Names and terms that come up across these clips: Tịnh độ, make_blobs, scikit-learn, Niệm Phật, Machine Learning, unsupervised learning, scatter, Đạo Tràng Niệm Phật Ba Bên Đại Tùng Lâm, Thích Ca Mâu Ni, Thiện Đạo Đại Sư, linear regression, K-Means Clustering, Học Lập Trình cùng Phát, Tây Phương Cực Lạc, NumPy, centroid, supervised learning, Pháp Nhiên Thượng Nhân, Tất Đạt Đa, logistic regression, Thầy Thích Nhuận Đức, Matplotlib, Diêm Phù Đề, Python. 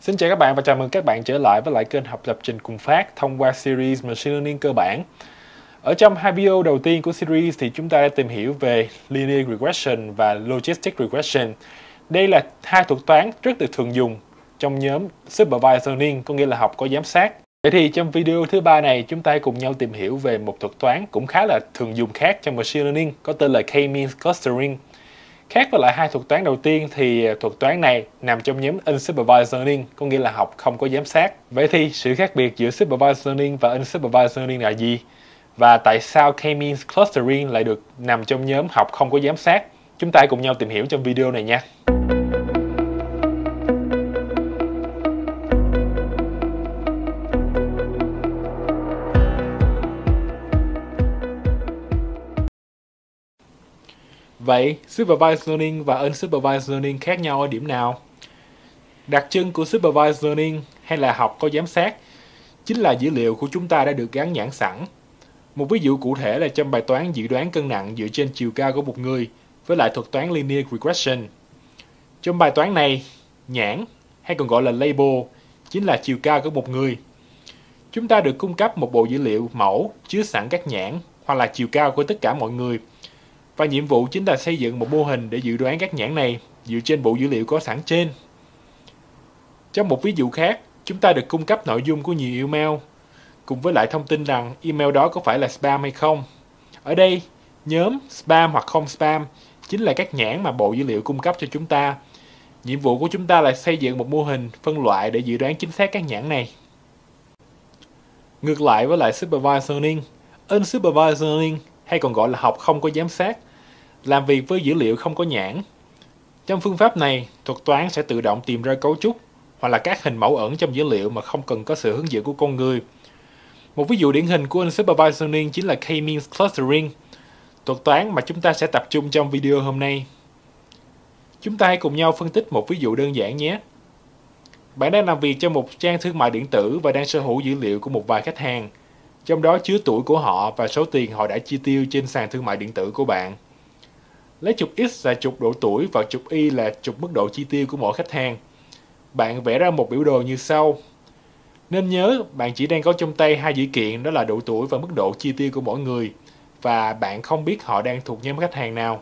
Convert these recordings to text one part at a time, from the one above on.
Xin chào các bạn và chào mừng các bạn trở lại với lại kênh học lập trình cùng Phát thông qua series Machine Learning cơ bản. Ở trong hai video đầu tiên của series thì chúng ta đã tìm hiểu về linear regression và logistic regression. Đây là hai thuật toán rất được thường dùng trong nhóm supervised learning, có nghĩa là học có giám sát. Vậy thì trong video thứ ba này chúng ta cùng nhau tìm hiểu về một thuật toán cũng khá là thường dùng khác trong Machine Learning có tên là K-Means Clustering. Khác với lại hai thuật toán đầu tiên thì thuật toán này nằm trong nhóm unsupervised learning, có nghĩa là học không có giám sát. Vậy thì sự khác biệt giữa supervised learning và unsupervised learning là gì? Và tại sao K-Means Clustering lại được nằm trong nhóm học không có giám sát? Chúng ta cùng nhau tìm hiểu trong video này nha. Vậy, supervised learning và unsupervised learning khác nhau ở điểm nào? Đặc trưng của supervised learning hay là học có giám sát chính là dữ liệu của chúng ta đã được gắn nhãn sẵn. Một ví dụ cụ thể là trong bài toán dự đoán cân nặng dựa trên chiều cao của một người với lại thuật toán linear regression. Trong bài toán này, nhãn hay còn gọi là label chính là chiều cao của một người. Chúng ta được cung cấp một bộ dữ liệu mẫu chứa sẵn các nhãn hoặc là chiều cao của tất cả mọi người. Và nhiệm vụ chính là xây dựng một mô hình để dự đoán các nhãn này dựa trên bộ dữ liệu có sẵn trên. Trong một ví dụ khác, chúng ta được cung cấp nội dung của nhiều email, cùng với lại thông tin rằng email đó có phải là spam hay không. Ở đây, nhóm spam hoặc không spam chính là các nhãn mà bộ dữ liệu cung cấp cho chúng ta. Nhiệm vụ của chúng ta là xây dựng một mô hình phân loại để dự đoán chính xác các nhãn này. Ngược lại với lại supervised learning, unsupervised learning hay còn gọi là học không có giám sát, làm việc với dữ liệu không có nhãn. Trong phương pháp này, thuật toán sẽ tự động tìm ra cấu trúc hoặc là các hình mẫu ẩn trong dữ liệu mà không cần có sự hướng dẫn của con người. Một ví dụ điển hình của unsupervised learning chính là K-Means Clustering, thuật toán mà chúng ta sẽ tập trung trong video hôm nay. Chúng ta hãy cùng nhau phân tích một ví dụ đơn giản nhé. Bạn đang làm việc cho một trang thương mại điện tử và đang sở hữu dữ liệu của một vài khách hàng, trong đó chứa tuổi của họ và số tiền họ đã chi tiêu trên sàn thương mại điện tử của bạn. Lấy trục X là trục độ tuổi và trục Y là trục mức độ chi tiêu của mỗi khách hàng. Bạn vẽ ra một biểu đồ như sau. Nên nhớ, bạn chỉ đang có trong tay hai dữ kiện đó là độ tuổi và mức độ chi tiêu của mỗi người, và bạn không biết họ đang thuộc nhóm khách hàng nào.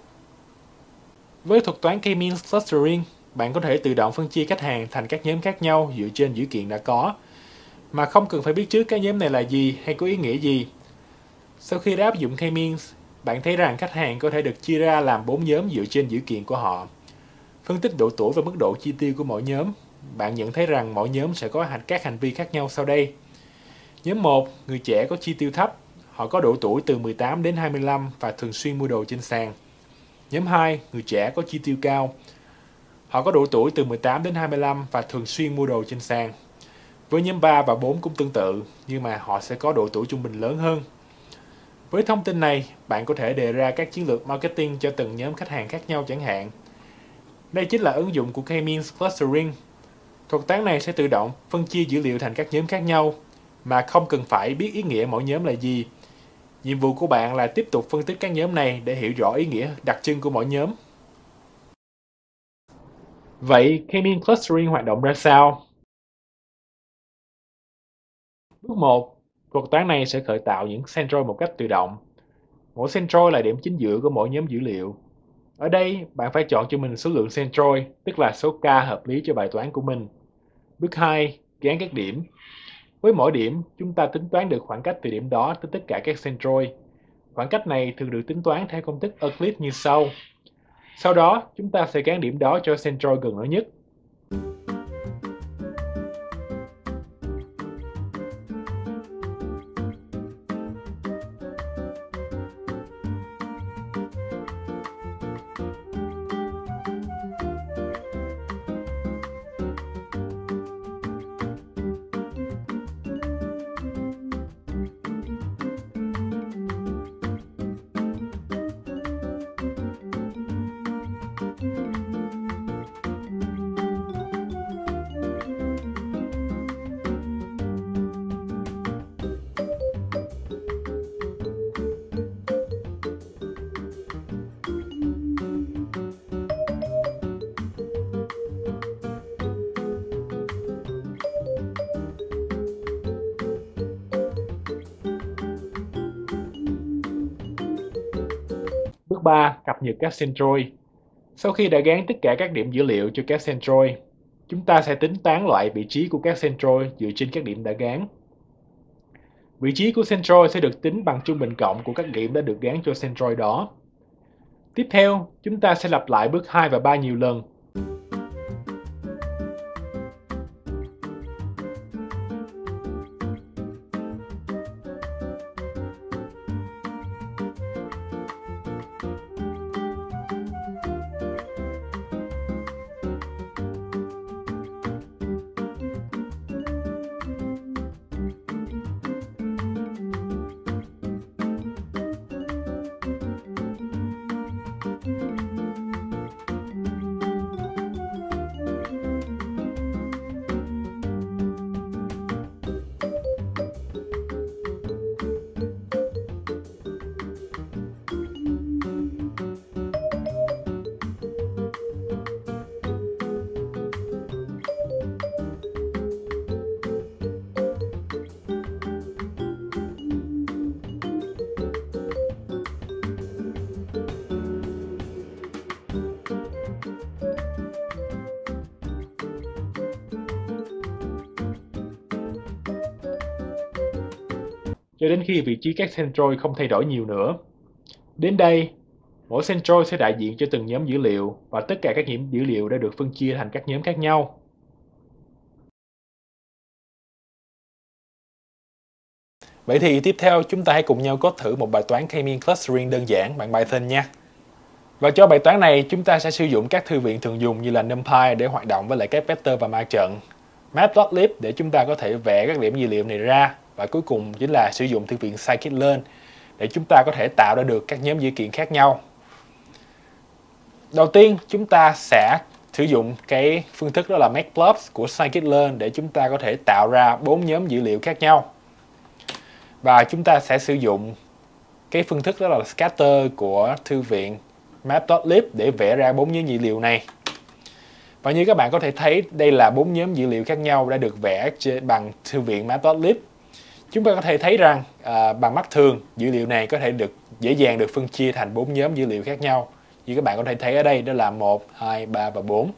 Với thuật toán K-Means Clustering, bạn có thể tự động phân chia khách hàng thành các nhóm khác nhau dựa trên dữ kiện đã có, mà không cần phải biết trước cái nhóm này là gì hay có ý nghĩa gì. Sau khi đã áp dụng K-Means, bạn thấy rằng khách hàng có thể được chia ra làm 4 nhóm dựa trên dữ kiện của họ. Phân tích độ tuổi và mức độ chi tiêu của mỗi nhóm, bạn nhận thấy rằng mỗi nhóm sẽ có các hành vi khác nhau sau đây. Nhóm 1, người trẻ có chi tiêu thấp, họ có độ tuổi từ 18 đến 25 và thường xuyên mua đồ trên sàn. Nhóm 2, người trẻ có chi tiêu cao, họ có độ tuổi từ 18 đến 25 và thường xuyên mua đồ trên sàn. Với nhóm 3 và 4 cũng tương tự, nhưng mà họ sẽ có độ tuổi trung bình lớn hơn. Với thông tin này, bạn có thể đề ra các chiến lược marketing cho từng nhóm khách hàng khác nhau chẳng hạn. Đây chính là ứng dụng của K-Means Clustering. Thuật toán này sẽ tự động phân chia dữ liệu thành các nhóm khác nhau, mà không cần phải biết ý nghĩa mỗi nhóm là gì. Nhiệm vụ của bạn là tiếp tục phân tích các nhóm này để hiểu rõ ý nghĩa đặc trưng của mỗi nhóm. Vậy, K-Means Clustering hoạt động ra sao? Bước 1, thuật toán này sẽ khởi tạo những centroid một cách tự động. Mỗi centroid là điểm chính giữa của mỗi nhóm dữ liệu. Ở đây, bạn phải chọn cho mình số lượng centroid, tức là số k hợp lý cho bài toán của mình. Bước 2, gán các điểm. Với mỗi điểm, chúng ta tính toán được khoảng cách từ điểm đó tới tất cả các centroid. Khoảng cách này thường được tính toán theo công thức Euclid như sau. Sau đó, chúng ta sẽ gán điểm đó cho centroid gần nó nhất. Bước 3. Cập nhật các centroid. Sau khi đã gán tất cả các điểm dữ liệu cho các centroid, chúng ta sẽ tính toán loại vị trí của các centroid dựa trên các điểm đã gán. Vị trí của centroid sẽ được tính bằng trung bình cộng của các điểm đã được gán cho centroid đó. Tiếp theo, chúng ta sẽ lặp lại bước 2 và 3 nhiều lần. Cho đến khi vị trí các centroid không thay đổi nhiều nữa. Đến đây, mỗi centroid sẽ đại diện cho từng nhóm dữ liệu và tất cả các nhóm dữ liệu đã được phân chia thành các nhóm khác nhau. Vậy thì tiếp theo chúng ta hãy cùng nhau code thử một bài toán K-Means Clustering đơn giản bằng Python nha. Và cho bài toán này chúng ta sẽ sử dụng các thư viện thường dùng như là NumPy để hoạt động với lại các vector và ma trận, Matplotlib để chúng ta có thể vẽ các điểm dữ liệu này ra, và cuối cùng chính là sử dụng thư viện scikit-learn để chúng ta có thể tạo ra được các nhóm dữ kiện khác nhau. Đầu tiên chúng ta sẽ sử dụng cái phương thức đó là make_blobs của scikit-learn để chúng ta có thể tạo ra 4 nhóm dữ liệu khác nhau. Và chúng ta sẽ sử dụng cái phương thức đó là scatter của thư viện Matplotlib để vẽ ra 4 nhóm dữ liệu này. Và như các bạn có thể thấy, đây là 4 nhóm dữ liệu khác nhau đã được vẽ bằng thư viện Matplotlib. Chúng ta có thể thấy rằng bằng mắt thường, dữ liệu này có thể dễ dàng được phân chia thành 4 nhóm dữ liệu khác nhau. Như các bạn có thể thấy ở đây, đó là 1, 2, 3 và 4.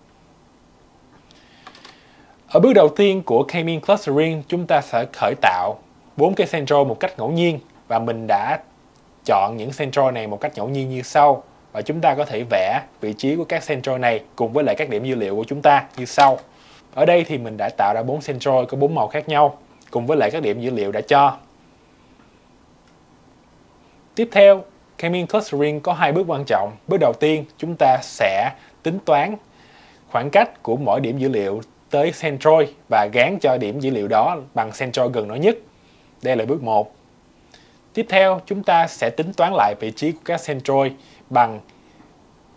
Ở bước đầu tiên của K-Means Clustering, chúng ta sẽ khởi tạo 4 cái centroid một cách ngẫu nhiên. Và mình đã chọn những centroid này một cách ngẫu nhiên như sau. Và chúng ta có thể vẽ vị trí của các centroid này cùng với lại các điểm dữ liệu của chúng ta như sau. Ở đây thì mình đã tạo ra 4 centroid có 4 màu khác nhau, cùng với lại các điểm dữ liệu đã cho. Tiếp theo, K-Means Clustering có 2 bước quan trọng. Bước đầu tiên, chúng ta sẽ tính toán khoảng cách của mỗi điểm dữ liệu tới centroid và gán cho điểm dữ liệu đó bằng centroid gần nó nhất. Đây là bước 1. Tiếp theo, chúng ta sẽ tính toán lại vị trí của các centroid bằng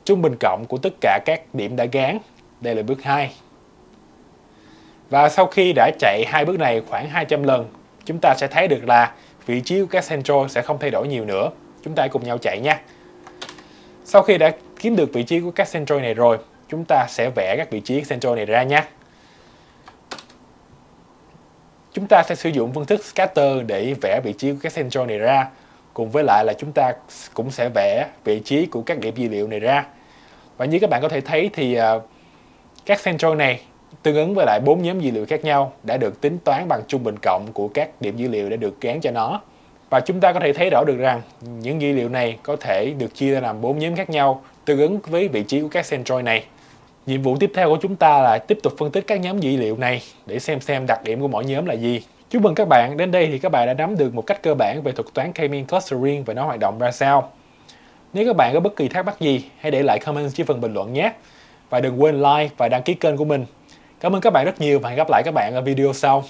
trung bình cộng của tất cả các điểm đã gán. Đây là bước 2. Và sau khi đã chạy 2 bước này khoảng 200 lần, chúng ta sẽ thấy được là vị trí của các centroid sẽ không thay đổi nhiều nữa. Chúng ta cùng nhau chạy nha. Sau khi đã kiếm được vị trí của các centroid này rồi, chúng ta sẽ vẽ các vị trí centroid này ra nha. Chúng ta sẽ sử dụng phương thức scatter để vẽ vị trí của các centroid này ra, cùng với lại là chúng ta cũng sẽ vẽ vị trí của các điểm dữ liệu này ra. Và như các bạn có thể thấy thì các centroid này tương ứng với lại 4 nhóm dữ liệu khác nhau đã được tính toán bằng trung bình cộng của các điểm dữ liệu đã được gán cho nó. Và chúng ta có thể thấy rõ được rằng những dữ liệu này có thể được chia ra làm 4 nhóm khác nhau tương ứng với vị trí của các centroid này. Nhiệm vụ tiếp theo của chúng ta là tiếp tục phân tích các nhóm dữ liệu này để xem đặc điểm của mỗi nhóm là gì. Chúc mừng các bạn, đến đây thì các bạn đã nắm được một cách cơ bản về thuật toán K-Means Clustering và nó hoạt động ra sao. Nếu các bạn có bất kỳ thắc mắc gì, hãy để lại comment dưới phần bình luận nhé. Và đừng quên like và đăng ký kênh của mình. Cảm ơn các bạn rất nhiều và hẹn gặp lại các bạn ở video sau.